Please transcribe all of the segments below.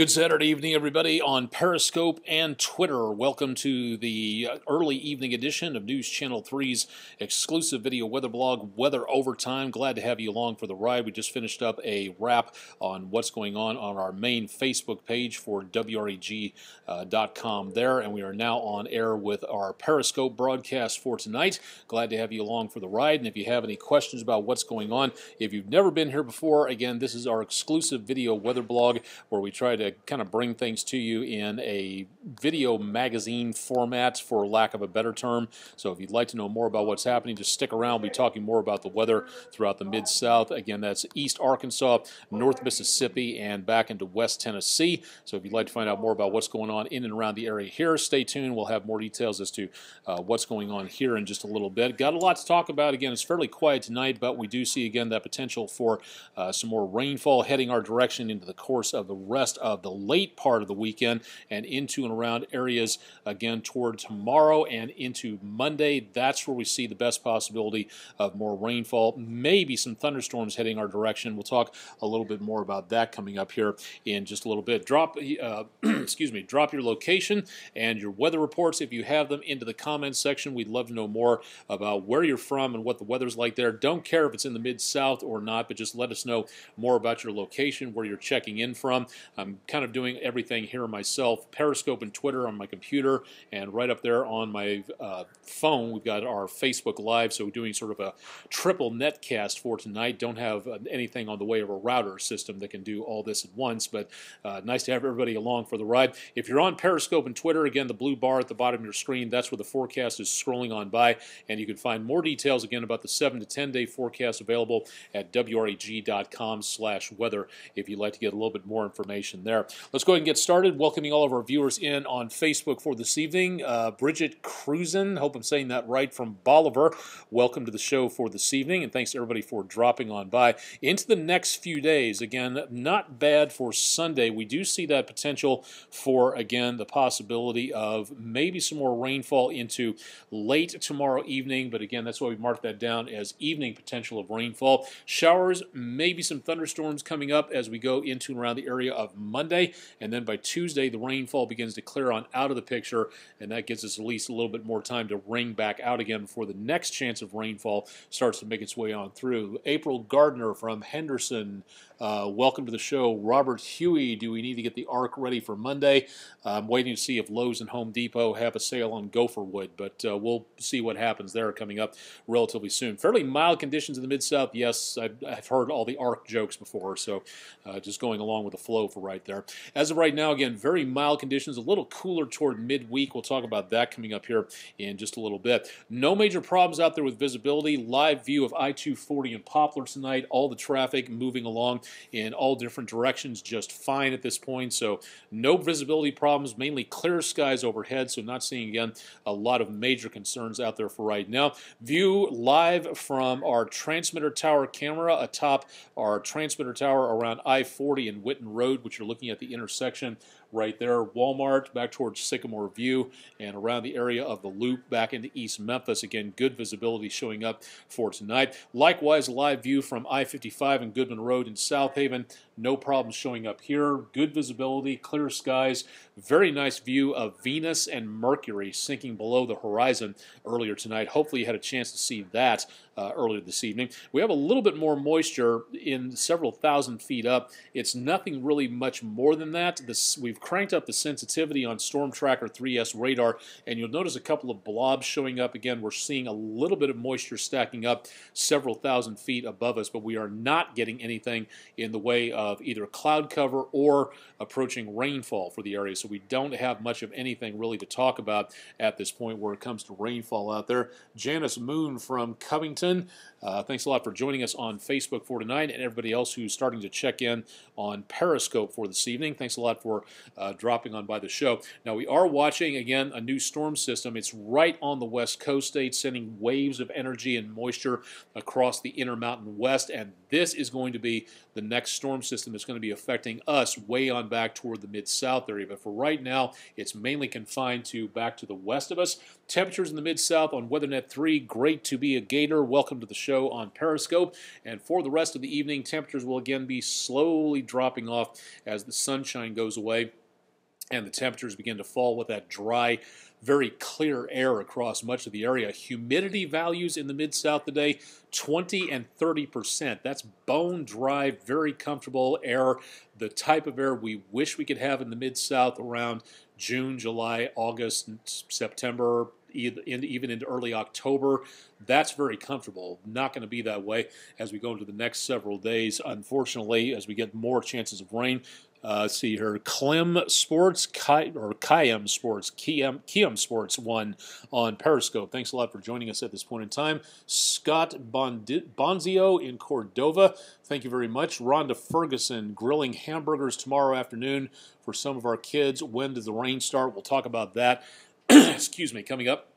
Good Saturday evening, everybody, on Periscope and Twitter. Welcome to the early evening edition of News Channel 3's exclusive video weather blog, Weather Overtime. Glad to have you along for the ride. We just finished up a wrap on what's going on our main Facebook page for WREG.com there, and we are now on air with our Periscope broadcast for tonight. Glad to have you along for the ride, and if you have any questions about what's going on, if you've never been here before, again, this is our exclusive video weather blog where we try to kind of bring things to you in a video magazine format, for lack of a better term. So if you'd like to know more about what's happening, just stick around. We'll be talking more about the weather throughout the Mid-South. Again, that's East Arkansas, North Mississippi, and back into West Tennessee. So if you'd like to find out more about what's going on in and around the area here, stay tuned. We'll have more details as to what's going on here in just a little bit. Got a lot to talk about. Again, it's fairly quiet tonight, but we do see, again, that potential for some more rainfall heading our direction into the course of the rest of the late part of the weekend and into and around areas again toward tomorrow and into Monday. That's where we see the best possibility of more rainfall, maybe some thunderstorms heading our direction. We'll talk a little bit more about that coming up here in just a little bit. Drop your location and your weather reports if you have them into the comments section. We'd love to know more about where you're from and what the weather's like there. Don't care if it's in the Mid-South or not, but just let us know more about your location, where you're checking in from. I'm kind of doing everything here myself, Periscope and Twitter on my computer, and right up there on my phone, we've got our Facebook Live, so we're doing sort of a triple netcast for tonight. Don't have anything on the way of a router system that can do all this at once, but nice to have everybody along for the ride. If you're on Periscope and Twitter, again, the blue bar at the bottom of your screen, that's where the forecast is scrolling on by, and you can find more details, again, about the 7 to 10-day forecast available at wreg.com/weather if you'd like to get a little bit more information there. Let's go ahead and get started. Welcoming all of our viewers in on Facebook for this evening. Bridget Cruzen, hope I'm saying that right, from Bolivar. Welcome to the show for this evening, and thanks to everybody for dropping on by. Into the next few days, again, not bad for Sunday. We do see that potential for, again, the possibility of maybe some more rainfall into late tomorrow evening, but again, that's why we marked that down as evening potential of rainfall. Showers, maybe some thunderstorms coming up as we go into and around the area of Monday, and then by Tuesday the rainfall begins to clear on out of the picture, and that gives us at least a little bit more time to ring back out again before the next chance of rainfall starts to make its way on through. April Gardner from Henderson, welcome to the show. Robert Huey, do we need to get the ARC ready for Monday? I'm waiting to see if Lowe's and Home Depot have a sale on gopher wood, but we'll see what happens there coming up relatively soon. Fairly mild conditions in the Mid-South. Yes, I've heard all the ARC jokes before, so just going along with the flow for right there. As of right now, again, very mild conditions, a little cooler toward midweek. We'll talk about that coming up here in just a little bit. No major problems out there with visibility. Live view of I-240 and Poplar tonight. All the traffic moving along in all different directions just fine at this point. So no visibility problems, mainly clear skies overhead. So not seeing, again, a lot of major concerns out there for right now. View live from our transmitter tower camera atop our transmitter tower around I-40 and Whitten Road, which you're looking at the intersection right there, Walmart, back towards Sycamore View, and around the area of the Loop, back into East Memphis. Again, good visibility showing up for tonight. Likewise, live view from I-55 and Goodman Road in South Haven. No problems showing up here. Good visibility, clear skies. Very nice view of Venus and Mercury sinking below the horizon earlier tonight. Hopefully you had a chance to see that earlier this evening. We have a little bit more moisture in several thousand feet up. It's nothing really much more than that. We've cranked up the sensitivity on StormTracker 3S radar, and you'll notice a couple of blobs showing up. Again, we're seeing a little bit of moisture stacking up several thousand feet above us, but we are not getting anything in the way of either cloud cover or approaching rainfall for the area, so we don't have much of anything really to talk about at this point where it comes to rainfall out there. Janice Moon from Covington, thanks a lot for joining us on Facebook for tonight, and everybody else who's starting to check in on Periscope for this evening. Thanks a lot for dropping on by the show. Now, we are watching, again, a new storm system. It's right on the west coast state, sending waves of energy and moisture across the Intermountain West, and this is going to be the next storm system that's going to be affecting us way on back toward the Mid-South area. But for right now, it's mainly confined to back to the west of us. Temperatures in the Mid-South on WeatherNet 3, great to be a gator. Welcome welcome to the show on Periscope. And for the rest of the evening, temperatures will again be slowly dropping off as the sunshine goes away and the temperatures begin to fall with that dry, very clear air across much of the area. Humidity values in the Mid-South today, 20 and 30%. That's bone dry, very comfortable air, the type of air we wish we could have in the Mid-South around June, July, August, and September, even into early October. That's very comfortable. Not going to be that way as we go into the next several days, unfortunately, as we get more chances of rain. See here, Kiam Sports won on Periscope. Thanks a lot for joining us at this point in time. Scott Bonzio in Cordova, thank you very much. Rhonda Ferguson, grilling hamburgers tomorrow afternoon for some of our kids. When does the rain start? We'll talk about that excuse me, coming up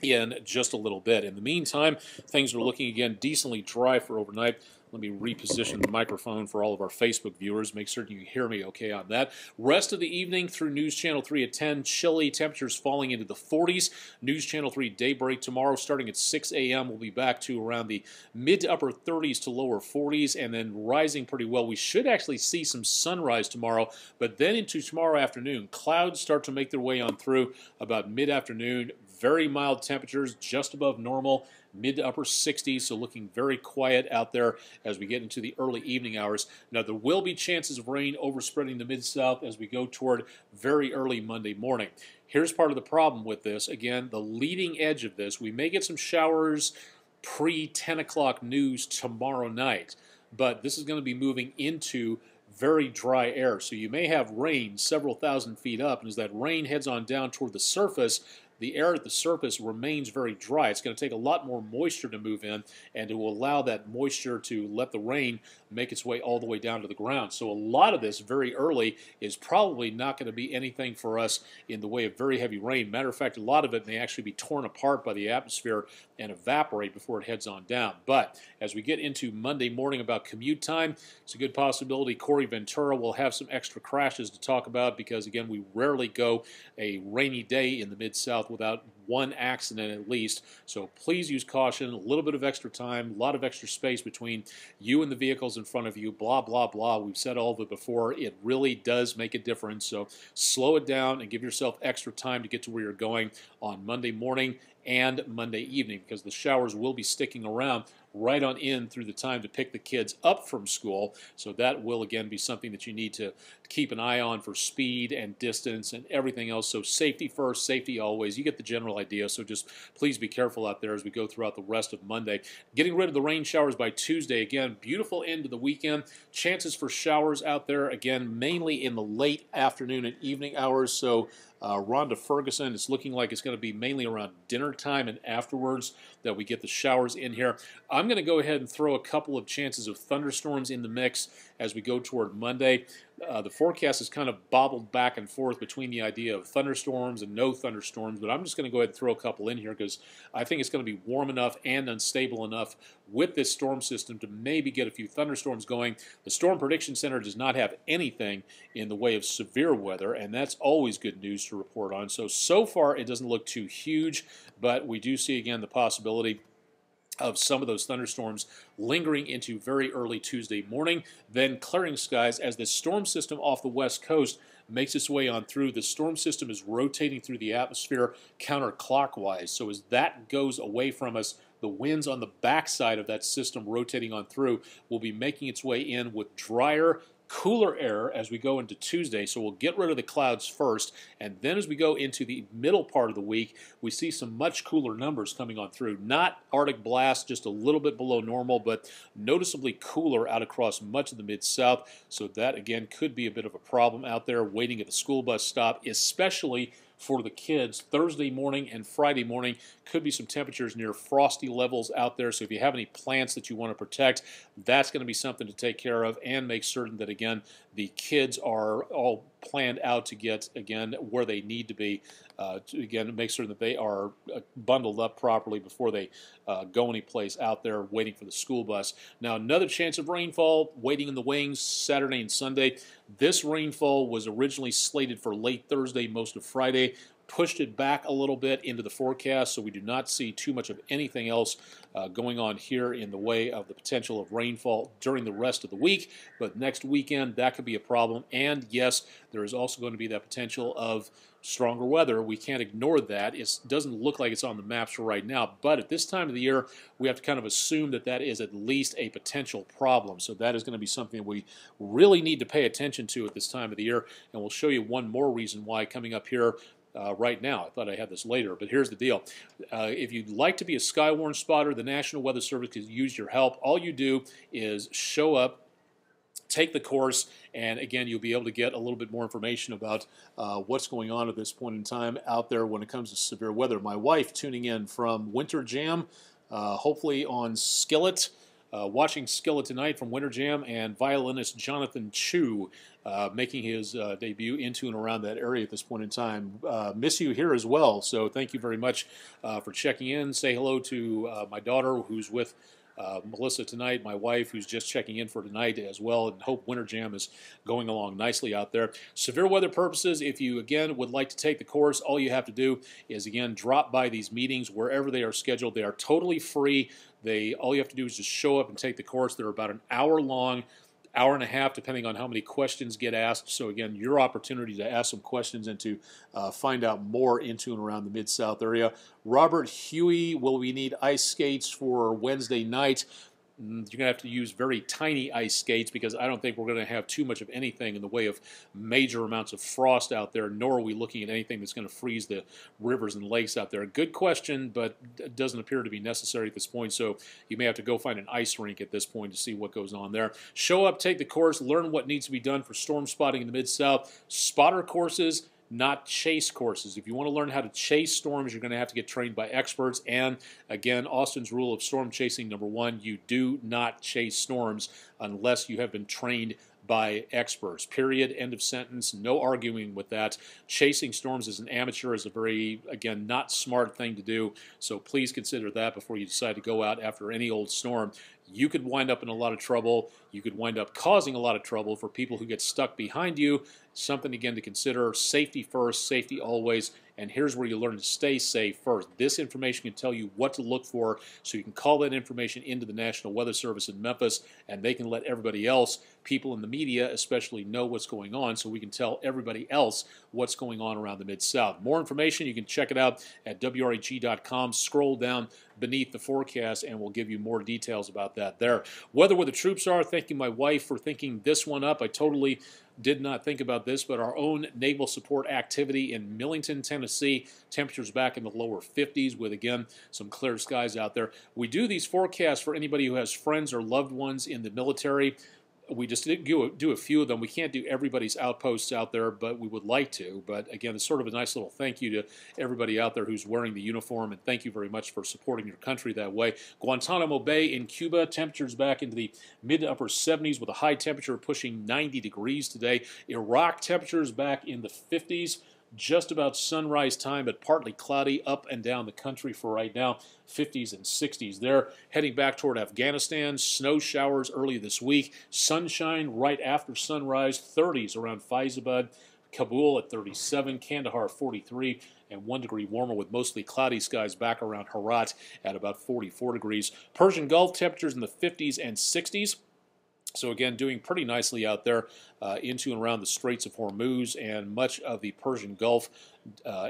in just a little bit. In the meantime, things are looking again decently dry for overnight. Let me reposition the microphone for all of our Facebook viewers. Make certain you hear me okay on that. Rest of the evening through News Channel 3 at 10, chilly, temperatures falling into the 40s. News Channel 3 daybreak tomorrow starting at 6 a.m. We'll be back to around the mid-upper 30s to lower 40s and then rising pretty well. We should actually see some sunrise tomorrow, but then into tomorrow afternoon, clouds start to make their way on through about mid-afternoon. Very mild temperatures, just above normal. Mid to upper 60s, so looking very quiet out there as we get into the early evening hours. Now, there will be chances of rain overspreading the Mid-South as we go toward very early Monday morning. Here's part of the problem with this. Again, the leading edge of this, we may get some showers pre-10 o'clock news tomorrow night, but this is going to be moving into very dry air. So you may have rain several thousand feet up, and as that rain heads on down toward the surface, the air at the surface remains very dry. It's going to take a lot more moisture to move in and to allow that moisture to let the rain make its way all the way down to the ground. So a lot of this very early is probably not going to be anything for us in the way of very heavy rain. Matter of fact, a lot of it may actually be torn apart by the atmosphere and evaporate before it heads on down. But as we get into Monday morning about commute time, it's a good possibility Corey Ventura will have some extra crashes to talk about because, again, we rarely go a rainy day in the Mid-South without one accident at least. So please use caution, a little bit of extra time, a lot of extra space between you and the vehicles in front of you, blah, blah, blah. We've said all of it before. It really does make a difference. So slow it down and give yourself extra time to get to where you're going on Monday morning and Monday evening because the showers will be sticking around right on in through the time to pick the kids up from school. So that will, again, be something that you need to keep an eye on for speed and distance and everything else. So safety first, safety always. You get the general idea. So just please be careful out there as we go throughout the rest of Monday. Getting rid of the rain showers by Tuesday. Again, beautiful end to the weekend. Chances for showers out there, again, mainly in the late afternoon and evening hours. So Rhonda Ferguson, it's looking like it's going to be mainly around dinner time and afterwards that we get the showers in here. I'm going to go ahead and throw a couple of chances of thunderstorms in the mix as we go toward Monday. The forecast is kind of bobbled back and forth between the idea of thunderstorms and no thunderstorms, but I'm just going to go ahead and throw a couple in here because I think it's going to be warm enough and unstable enough with this storm system to maybe get a few thunderstorms going. The Storm Prediction Center does not have anything in the way of severe weather, and that's always good news to report on. So far it doesn't look too huge, but we do see again the possibility of some of those thunderstorms lingering into very early Tuesday morning, then clearing skies as this storm system off the west coast makes its way on through. The storm system is rotating through the atmosphere counterclockwise, so as that goes away from us, the winds on the backside of that system rotating on through will be making its way in with drier, cooler air as we go into Tuesday, so we'll get rid of the clouds first, and then as we go into the middle part of the week, we see some much cooler numbers coming on through. Not Arctic blast, just a little bit below normal, but noticeably cooler out across much of the Mid-South, so that, again, could be a bit of a problem out there waiting at the school bus stop, especially for the kids. Thursday morning and Friday morning could be some temperatures near frosty levels out there, so if you have any plants that you want to protect, that's going to be something to take care of and make certain that, again, the kids are all planned out to get, again, where they need to be, again, make certain that they are bundled up properly before they go anyplace out there waiting for the school bus. Now, another chance of rainfall waiting in the wings Saturday and Sunday. This rainfall was originally slated for late Thursday, most of Friday. pushed it back a little bit into the forecast, so we do not see too much of anything else going on here in the way of the potential of rainfall during the rest of the week. But next weekend, that could be a problem. And yes, there is also going to be that potential of stronger weather. We can't ignore that. It doesn't look like it's on the maps right now, but at this time of the year, we have to kind of assume that that is at least a potential problem. So that is going to be something we really need to pay attention to at this time of the year, and we'll show you one more reason why coming up here right now. I thought I had this later, but here's the deal. If you'd like to be a Skywarn spotter, the National Weather Service could use your help. All you do is show up, take the course, and again, you'll be able to get a little bit more information about what's going on at this point in time out there when it comes to severe weather. My wife tuning in from Winter Jam, hopefully on Skillet, watching Skillet tonight from Winter Jam, and violinist Jonathan Chu making his debut into and around that area at this point in time. Miss you here as well, so thank you very much for checking in. Say hello to my daughter who's with Melissa tonight, my wife who's just checking in for tonight as well, and hope Winter Jam is going along nicely out there. Severe weather purposes, if you again would like to take the course, all you have to do is again drop by these meetings wherever they are scheduled. They are totally free. All you have to do is just show up and take the course. They're about an hour long, hour and a half, depending on how many questions get asked. So again, your opportunity to ask some questions and to find out more into and around the Mid-South area. Robert Huey, will we need ice skates for Wednesday night? You're going to have to use very tiny ice skates because I don't think we're going to have too much of anything in the way of major amounts of frost out there, nor are we looking at anything that's going to freeze the rivers and lakes out there. Good question, but it doesn't appear to be necessary at this point, so you may have to go find an ice rink at this point to see what goes on there. Show up, take the course, learn what needs to be done for storm spotting in the Mid-South. Spotter courses, not chase courses. If you want to learn how to chase storms, you're going to have to get trained by experts. And again, Austen's rule of storm chasing, number one, you do not chase storms unless you have been trained by experts. Period. End of sentence. No arguing with that. Chasing storms as an amateur is a very, again, not smart thing to do. So please consider that before you decide to go out after any old storm. You could wind up in a lot of trouble. You could wind up causing a lot of trouble for people who get stuck behind you. Something, again, to consider. Safety first, safety always. And here's where you learn to stay safe first. This information can tell you what to look for, so you can call that information into the National Weather Service in Memphis, and they can let everybody else, people in the media especially, know what's going on, so we can tell everybody else what's going on around the Mid-South. More information, you can check it out at wreg.com. Scroll down beneath the forecast, and we'll give you more details about that there. Weather where the troops are. Thank you, my wife, for thinking this one up. I totally did not think about this, but our own naval support activity in Millington, Tennessee, temperatures back in the lower 50s with, again, some clear skies out there. We do these forecasts for anybody who has friends or loved ones in the military. We just do a few of them. We can't do everybody's outposts out there, but we would like to. But again, it's sort of a nice little thank you to everybody out there who's wearing the uniform, and thank you very much for supporting your country that way. Guantanamo Bay in Cuba, temperatures back into the mid to upper 70s with a high temperature pushing 90 degrees today. Iraq, temperatures back in the 50s. Just about sunrise time, but partly cloudy up and down the country for right now, 50s and 60s there. Heading back toward Afghanistan, snow showers early this week, sunshine right after sunrise, 30s around Faizabad, Kabul at 37, Kandahar 43, and 1 degree warmer with mostly cloudy skies back around Herat at about 44 degrees. Persian Gulf, temperatures in the 50s and 60s. So again, doing pretty nicely out there into and around the Straits of Hormuz and much of the Persian Gulf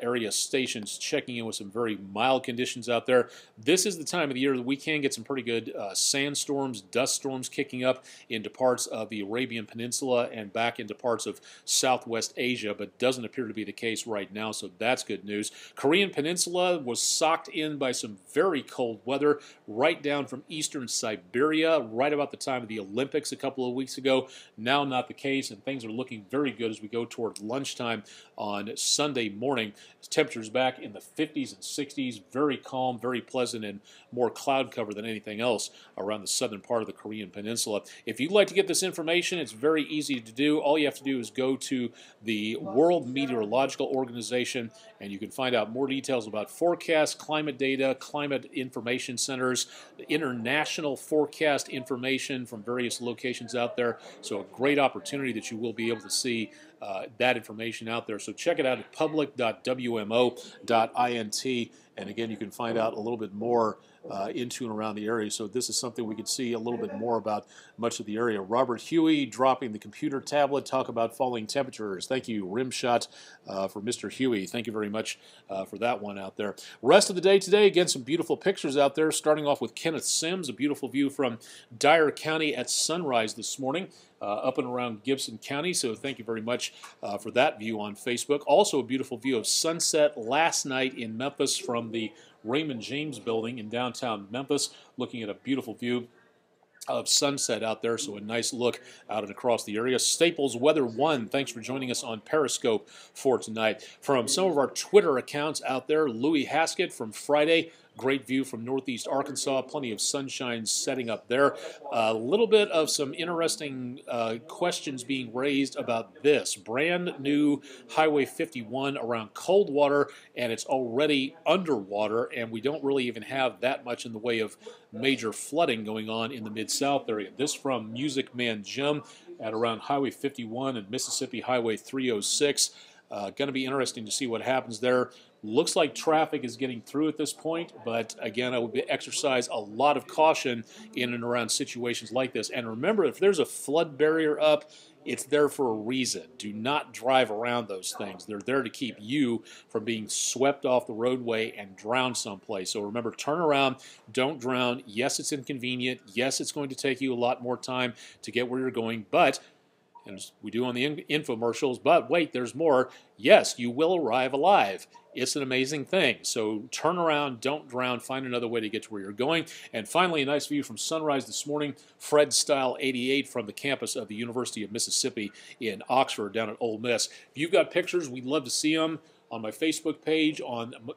area stations, checking in with some very mild conditions out there. This is the time of the year that we can get some pretty good sandstorms, dust storms kicking up into parts of the Arabian Peninsula and back into parts of Southwest Asia, but doesn't appear to be the case right now, so that's good news. Korean Peninsula was socked in by some very cold weather right down from eastern Siberia, right about the time of the Olympics a couple of weeks ago. Now not the case, and things are looking very good as we go toward lunchtime on Sunday morning. Temperatures back in the 50s and 60s, very calm, very pleasant, and more cloud cover than anything else around the southern part of the Korean Peninsula. If you'd like to get this information, it's very easy to do. All you have to do is go to the World Meteorological Organization, and you can find out more details about forecasts, climate data, climate information centers, international forecast information from various locations out there. So a great opportunity that you will be able to see that information out there. So check it out at public www.wmo.int. And again, you can find out a little bit more into and around the area. So this is something we could see a little bit more about much of the area. Robert Huey dropping the computer tablet. Talk about falling temperatures. Thank you, Rimshot, for Mr. Huey. Thank you very much for that one out there. Rest of the day today, again, some beautiful pictures out there. Starting off with Kenneth Sims, a beautiful view from Dyer County at sunrise this morning. Up and around Gibson County, so thank you very much for that view on Facebook. Also a beautiful view of sunset last night in Memphis from the Raymond James Building in downtown Memphis, looking at a beautiful view of sunset out there, so a nice look out and across the area. Staples Weather One, thanks for joining us on Periscope for tonight. From some of our Twitter accounts out there, Louis Haskett from Friday, great view from northeast Arkansas, plenty of sunshine setting up there. A little bit of some interesting questions being raised about this. Brand new Highway 51 around Coldwater, and it's already underwater, and we don't really even have that much in the way of major flooding going on in the Mid-South area. This from Music Man Jim at around Highway 51 and Mississippi Highway 306. Going to be interesting to see what happens there. Looks like traffic is getting through at this point, but again, I would exercise a lot of caution in and around situations like this. And remember, if there's a flood barrier up, it's there for a reason. Do not drive around those things. They're there to keep you from being swept off the roadway and drowned someplace. So remember, turn around, don't drown. Yes, it's inconvenient. Yes, it's going to take you a lot more time to get where you're going, but as we do on the infomercials, but wait, there's more. Yes, you will arrive alive. It's an amazing thing. So turn around, don't drown, find another way to get to where you're going. And finally, a nice view from sunrise this morning, Fred Style 88 from the campus of the University of Mississippi in Oxford down at Ole Miss. If you've got pictures, we'd love to see them on my Facebook page,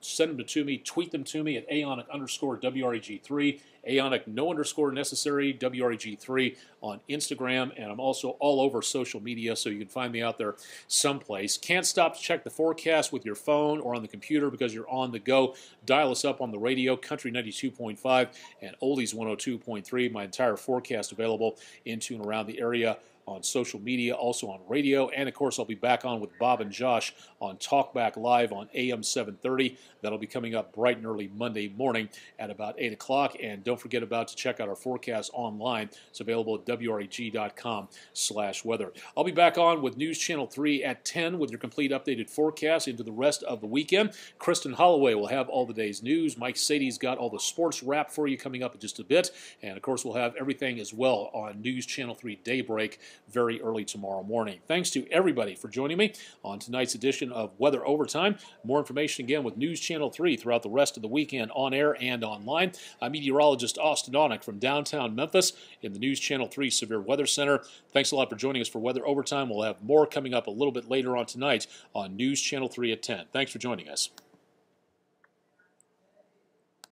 send them to me, tweet them to me at aonic_WREG3, aonic _necessary, WREG3 on Instagram, and I'm also all over social media, so you can find me out there someplace. Can't stop to check the forecast with your phone or on the computer because you're on the go. Dial us up on the radio, Country 92.5 and Oldies 102.3, my entire forecast available into and around the area on social media, also on radio, and of course I'll be back on with Bob and Josh on Talkback Live on AM 730. That'll be coming up bright and early Monday morning at about 8 o'clock, and don't forget about to check out our forecast online. It's available at wreg.com/weather. I'll be back on with News Channel 3 at 10 with your complete updated forecast into the rest of the weekend. Kristen Holloway will have all the day's news. Mike Sadie's got all the sports wrap for you coming up in just a bit, and of course we'll have everything as well on News Channel 3 Daybreak very early tomorrow morning. Thanks to everybody for joining me on tonight's edition of Weather Overtime. More information again with News Channel 3 throughout the rest of the weekend on air and online. I'm meteorologist Austen Onek from downtown Memphis in the News Channel 3 Severe Weather Center. Thanks a lot for joining us for Weather Overtime. We'll have more coming up a little bit later on tonight on News Channel 3 at 10. Thanks for joining us.